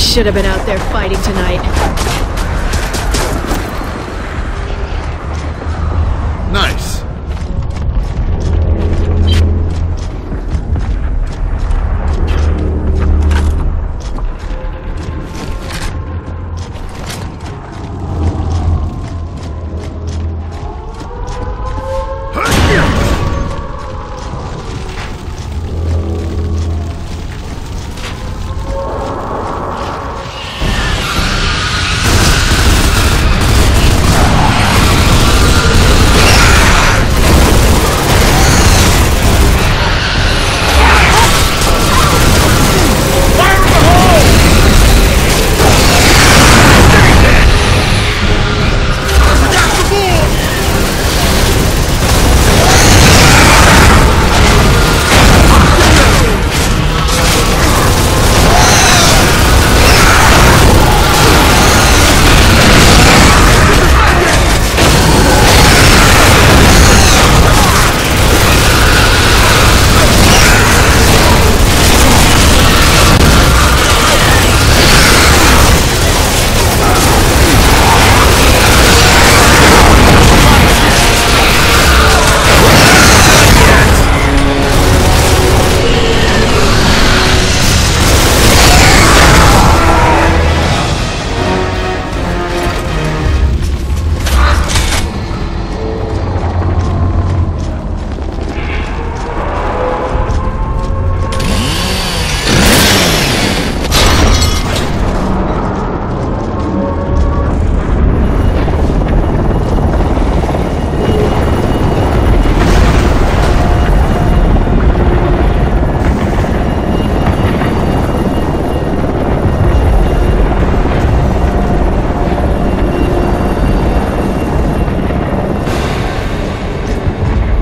should have been out there fighting tonight. Nice.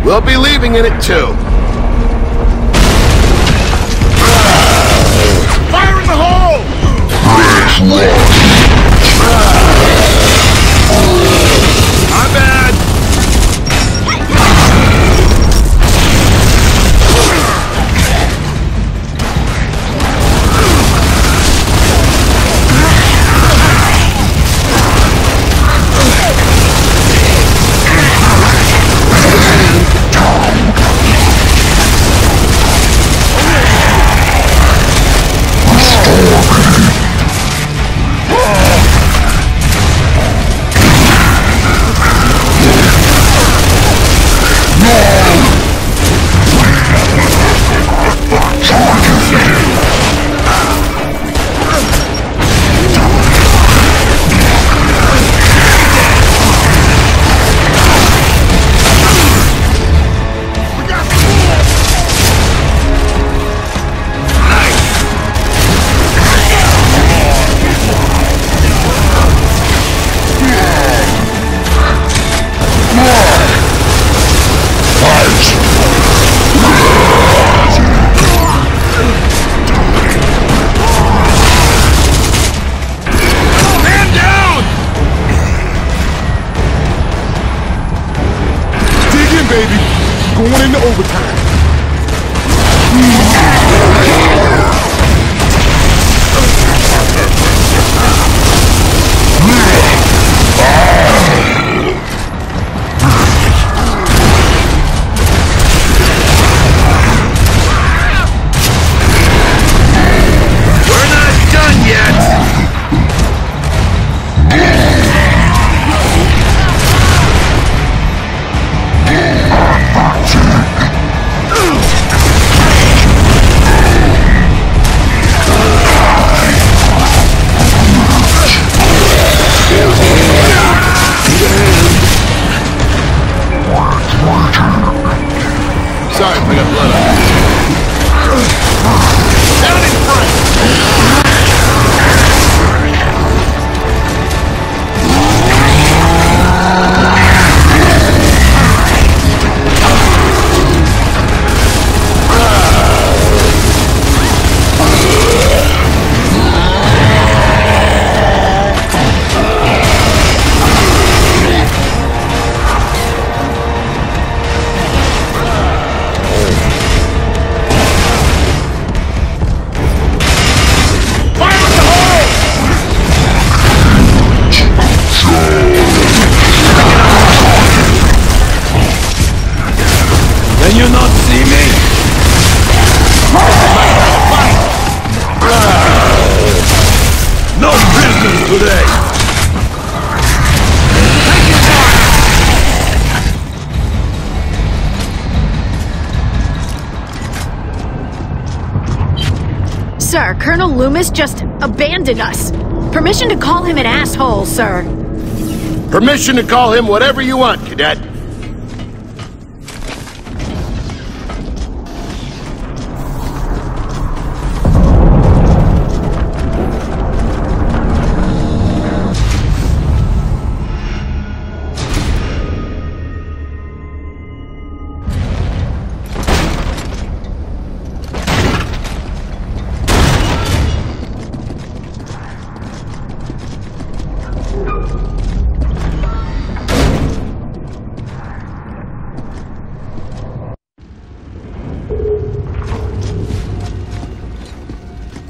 We'll be leaving in it too. Fire in the hole! I'm bad! today. Sir, Colonel Loomis just abandoned us. Permission to call him an asshole, sir. Permission to call him whatever you want, cadet.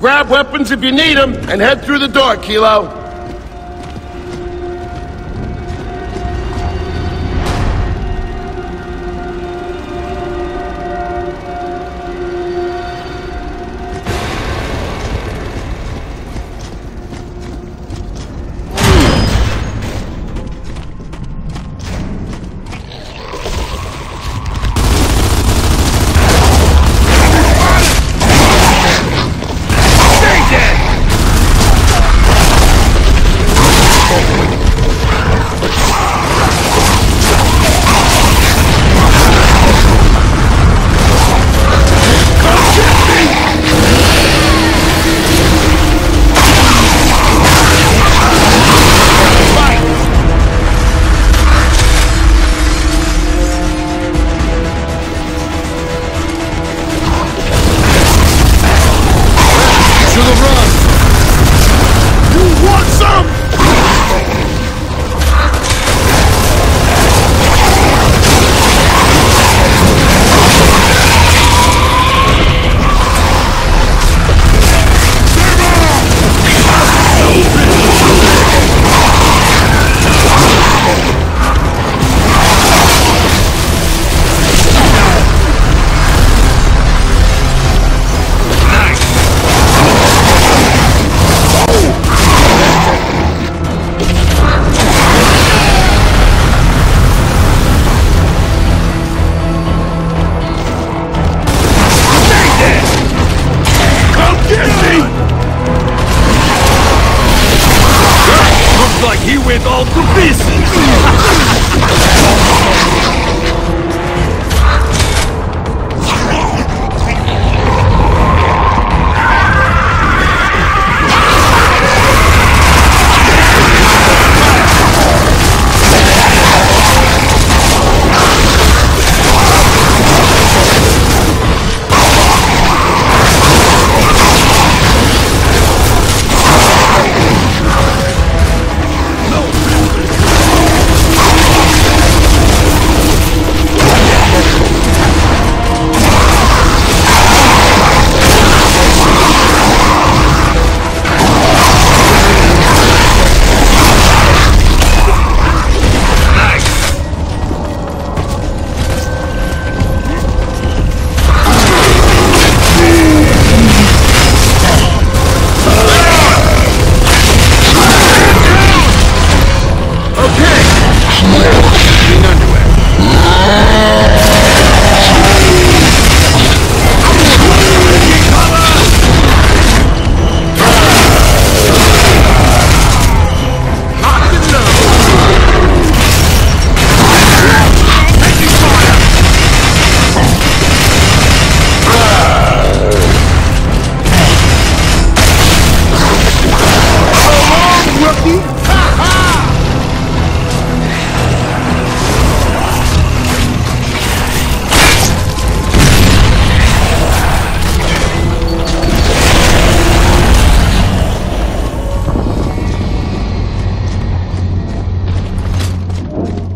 Grab weapons if you need them, and head through the door, Kilo.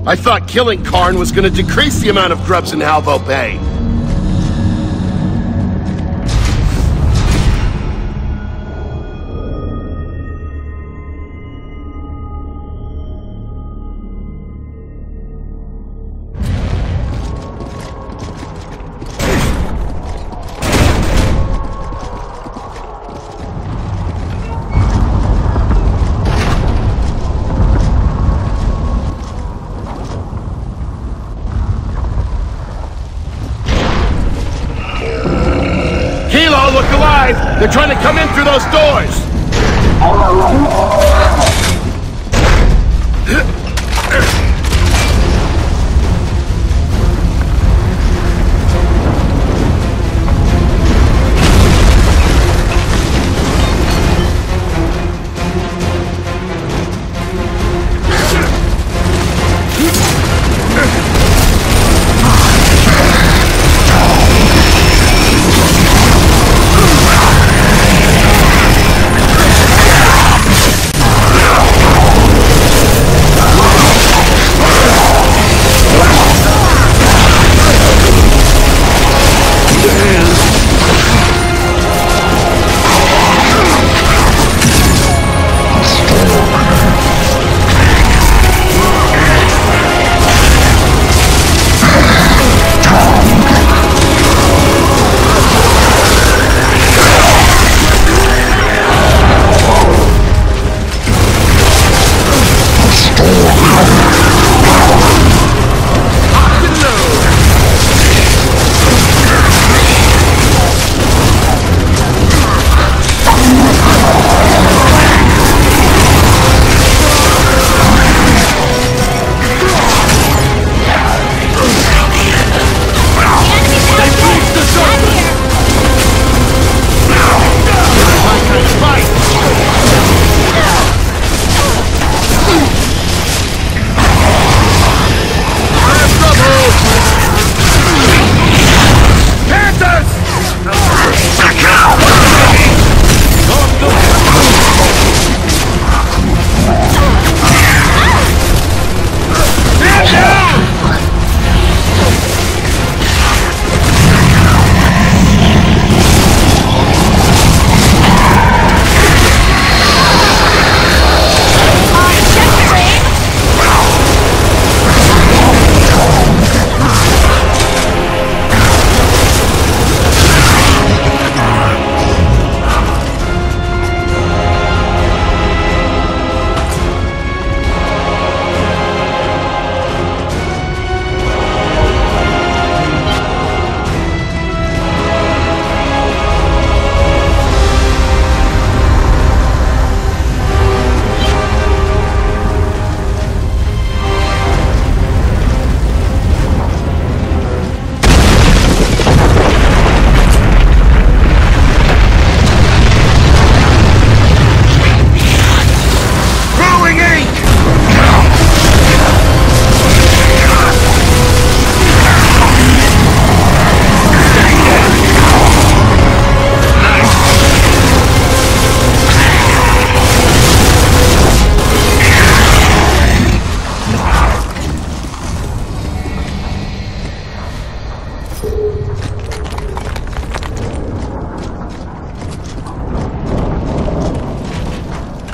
I thought killing Karn was going to decrease the amount of grubs in Halvo Bay. trying to come in through those doors!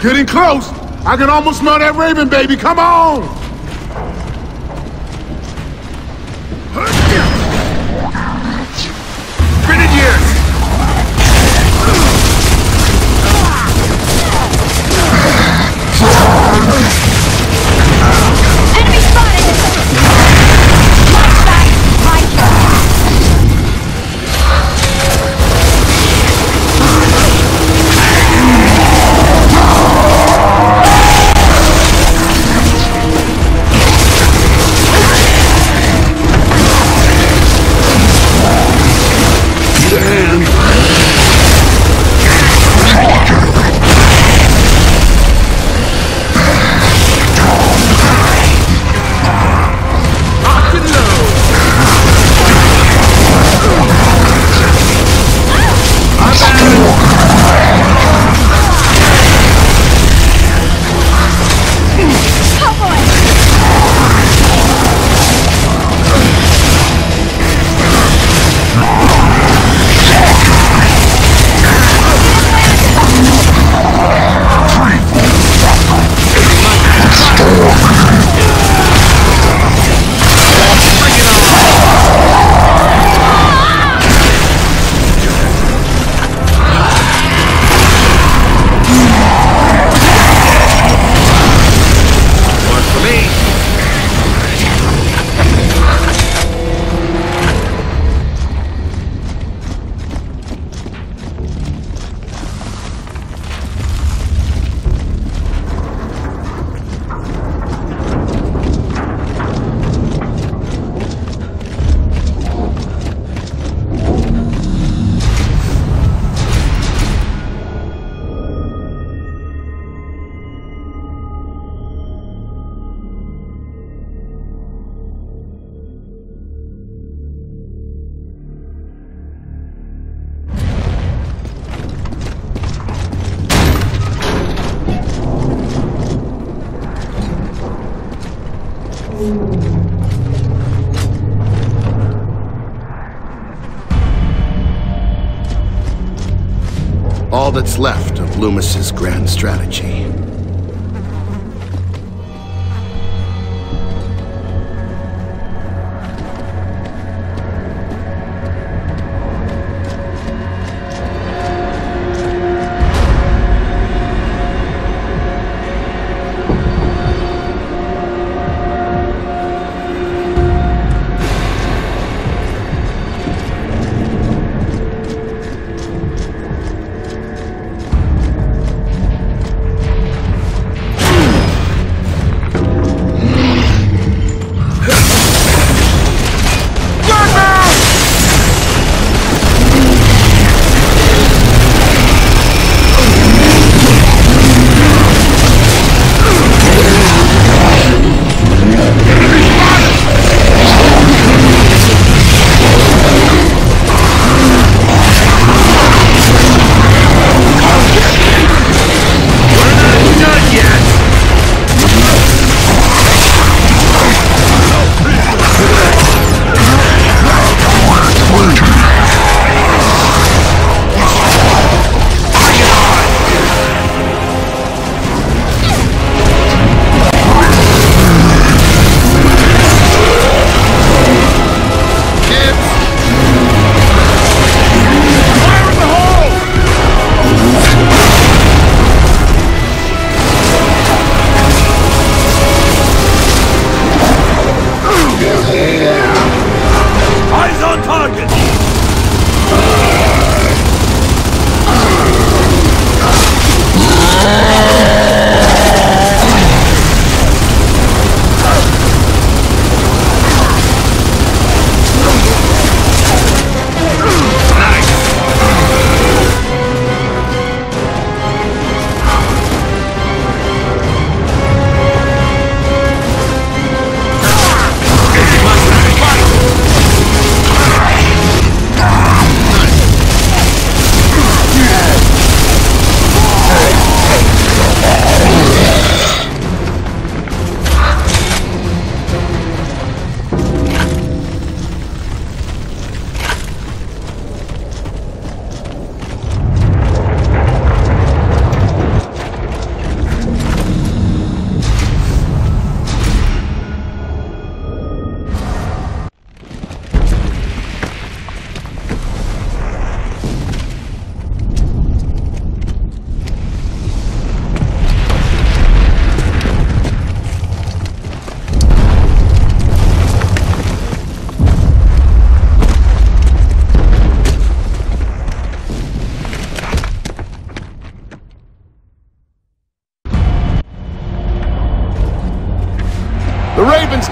Getting close! I can almost smell that raven, baby! Come on! Grenadiers! Enemy spotted! Watch back! My turn! All that's left of Loomis's grand strategy.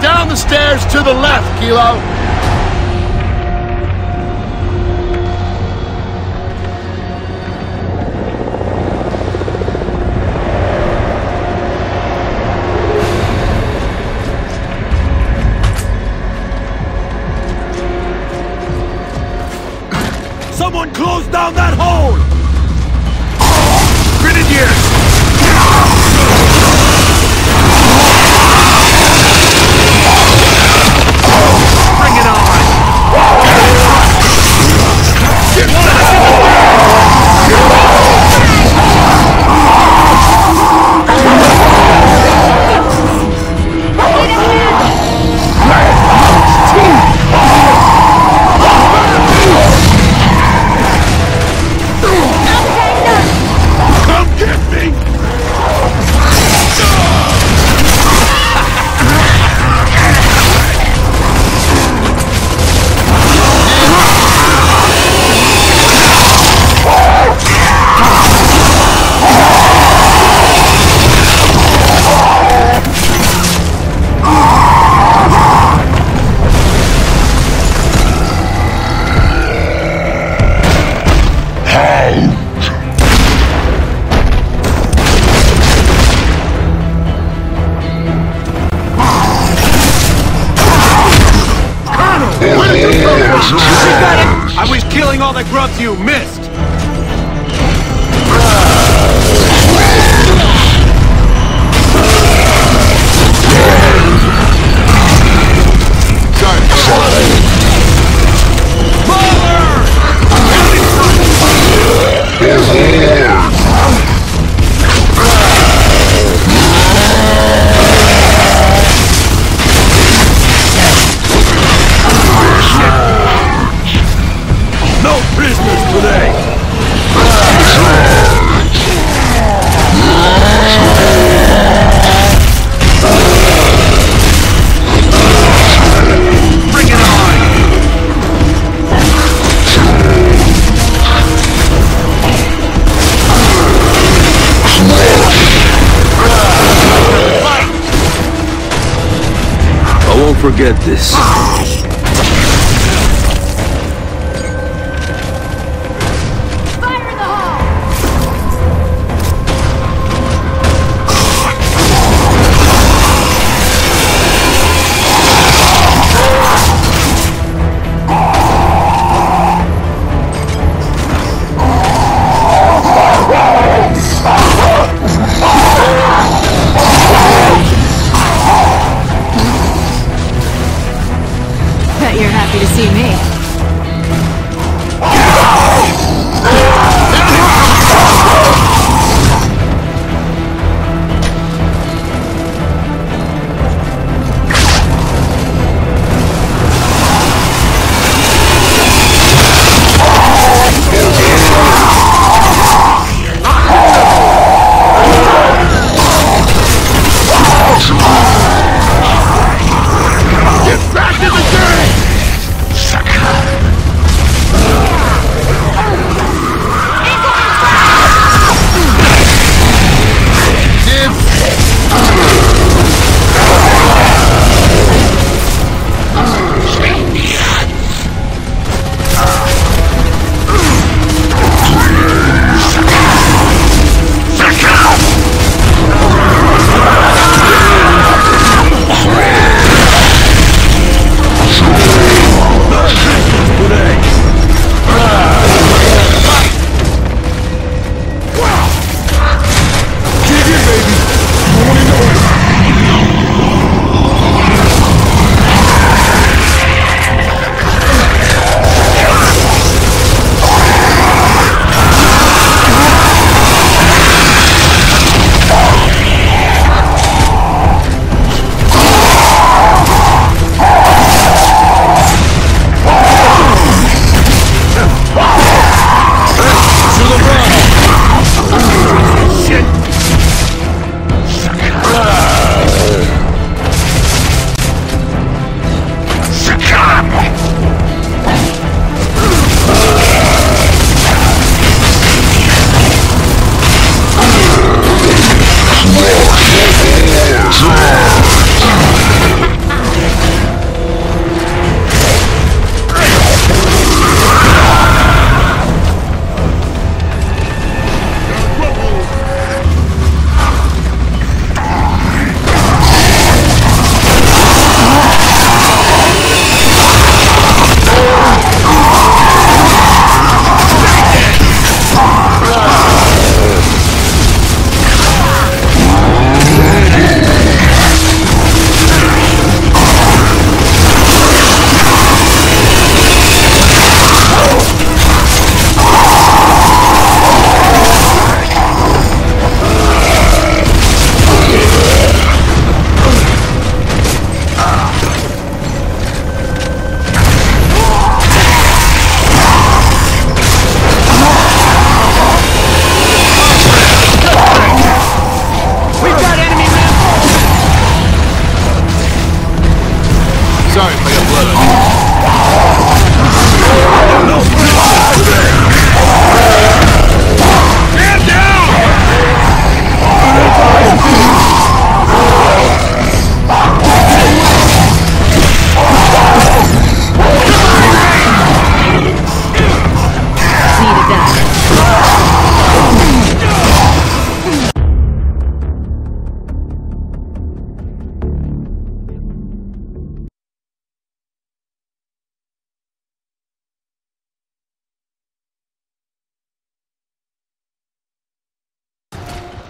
Down the stairs to the left, Kilo. Someone close down that hole! Grenadiers! You missed! forget this.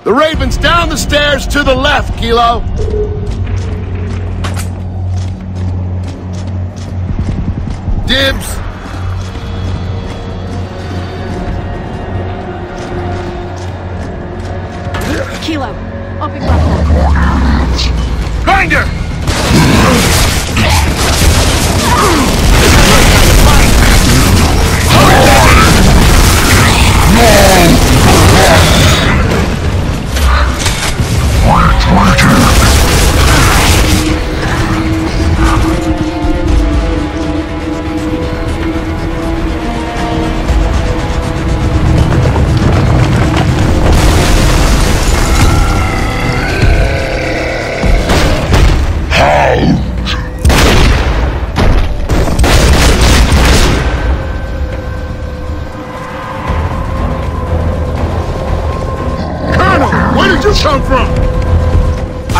The Raven's down the stairs to the left, Kilo. Dibs. Kilo, open up. Grinder!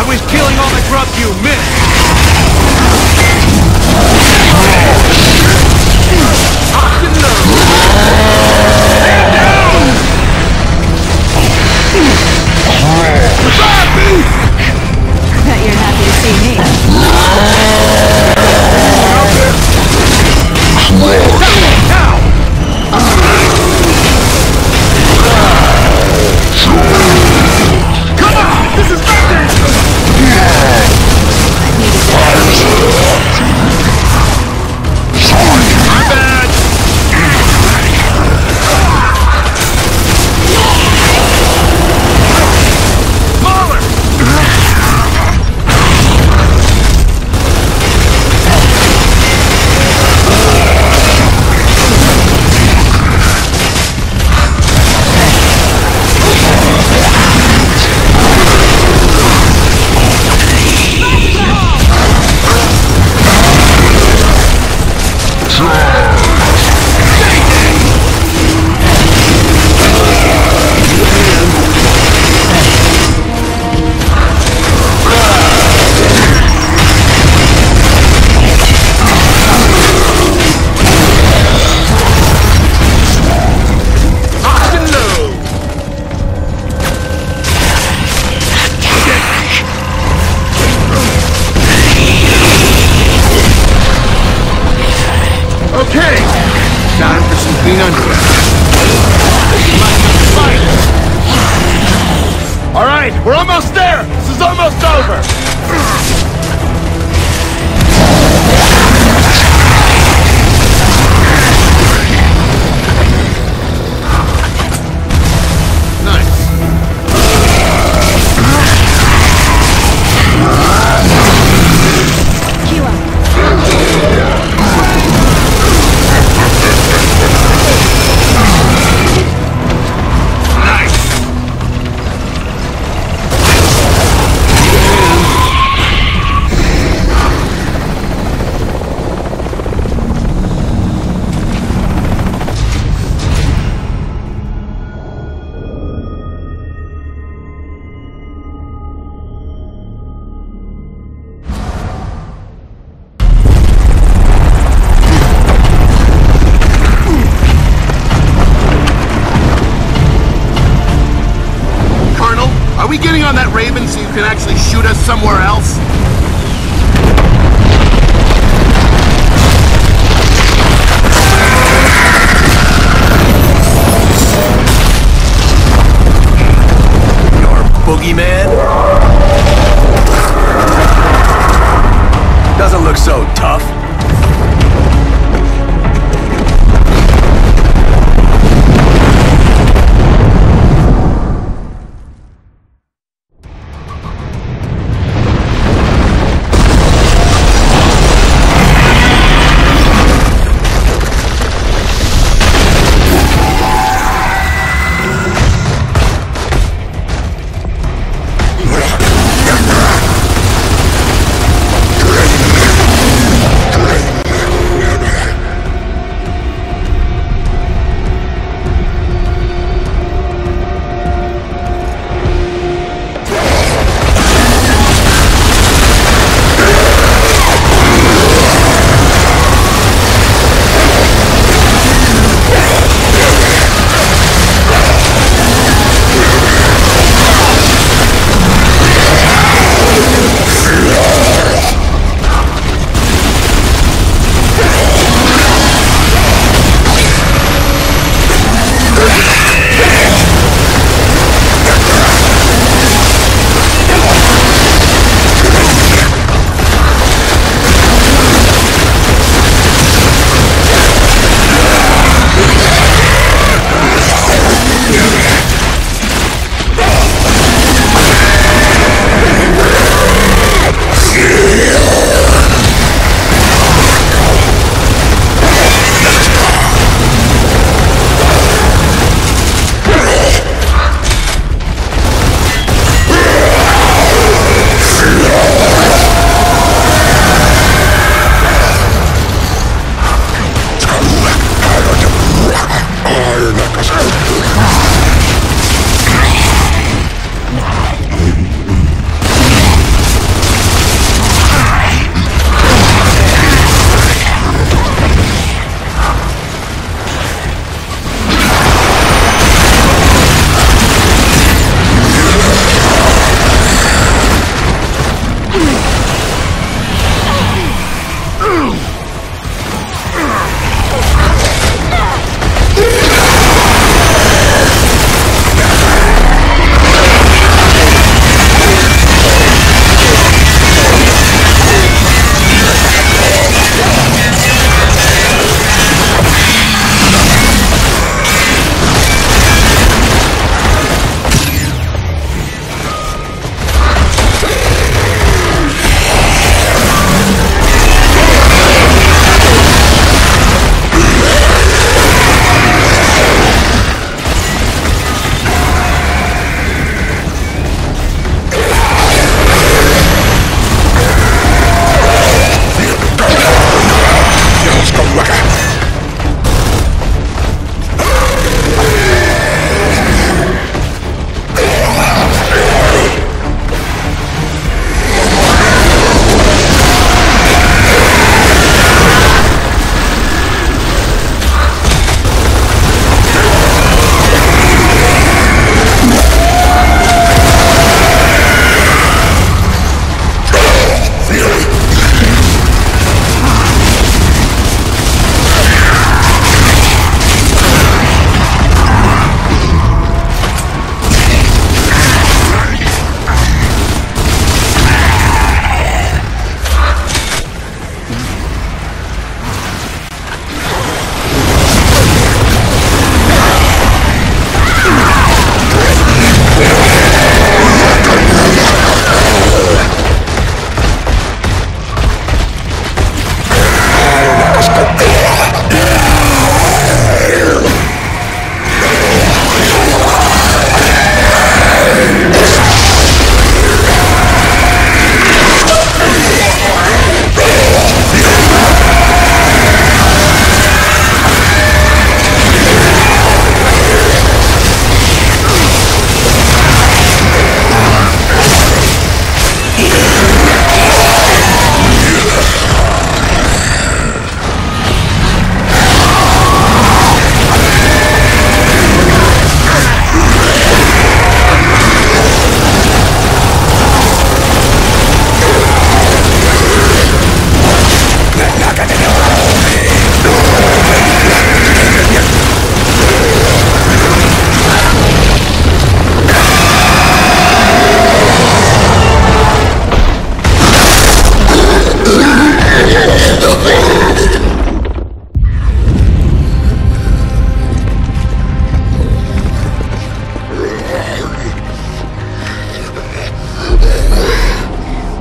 was killing all the grub you missed. Bet you're happy to see me. Come on! This is nothing! I needed that. My bad!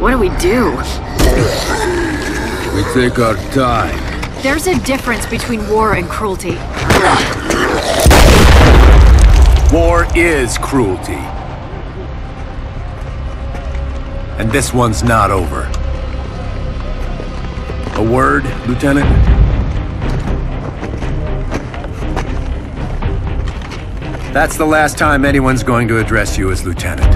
What do we do? We take our time. There's a difference between war and cruelty. War is cruelty. And this one's not over. A word, Lieutenant? That's the last time anyone's going to address you as Lieutenant.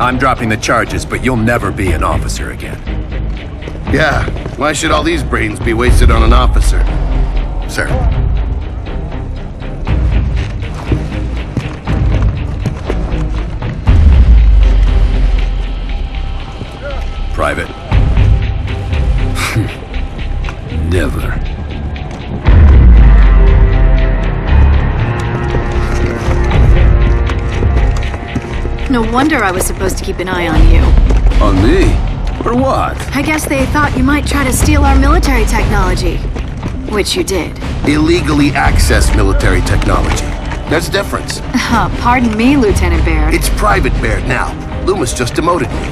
I'm dropping the charges, but you'll never be an officer again. Yeah, why should all these brains be wasted on an officer? Sir. Private. Never. No wonder I was supposed to keep an eye on you. On me? For what? I guess they thought you might try to steal our military technology. Which you did. Illegally access military technology. That's the difference. Pardon me, Lieutenant Baird. It's Private Baird now. Loomis just demoted me.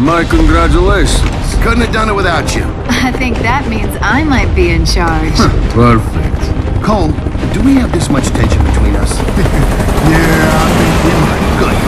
My congratulations. Couldn't have done it without you. I think that means I might be in charge. Perfect. Cole, do we have this much tension between us? Yeah, I think we might. Good.